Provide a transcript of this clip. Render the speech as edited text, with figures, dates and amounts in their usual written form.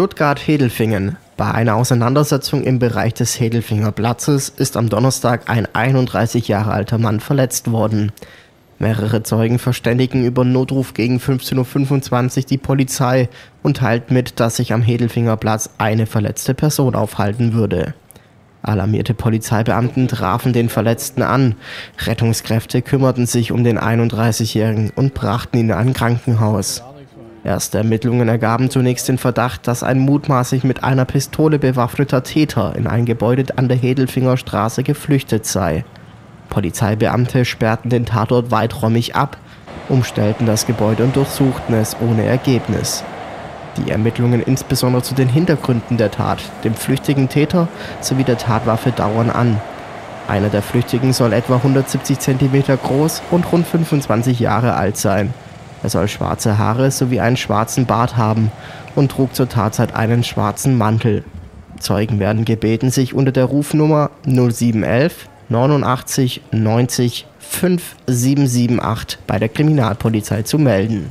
Stuttgart-Hedelfingen. Bei einer Auseinandersetzung im Bereich des Hedelfinger Platzes ist am Donnerstag ein 31 Jahre alter Mann verletzt worden. Mehrere Zeugen verständigen über Notruf gegen 15:25 Uhr die Polizei und teilten mit, dass sich am Hedelfinger Platz eine verletzte Person aufhalten würde. Alarmierte Polizeibeamten trafen den Verletzten an. Rettungskräfte kümmerten sich um den 31-Jährigen und brachten ihn in ein Krankenhaus. Erste Ermittlungen ergaben zunächst den Verdacht, dass ein mutmaßlich mit einer Pistole bewaffneter Täter in ein Gebäude an der Hedelfinger Straße geflüchtet sei. Polizeibeamte sperrten den Tatort weiträumig ab, umstellten das Gebäude und durchsuchten es ohne Ergebnis. Die Ermittlungen insbesondere zu den Hintergründen der Tat, dem flüchtigen Täter sowie der Tatwaffe dauern an. Einer der Flüchtigen soll etwa 170 cm groß und rund 25 Jahre alt sein. Er soll schwarze Haare sowie einen schwarzen Bart haben und trug zur Tatzeit einen schwarzen Mantel. Zeugen werden gebeten, sich unter der Rufnummer 0711 89 90 5778 bei der Kriminalpolizei zu melden.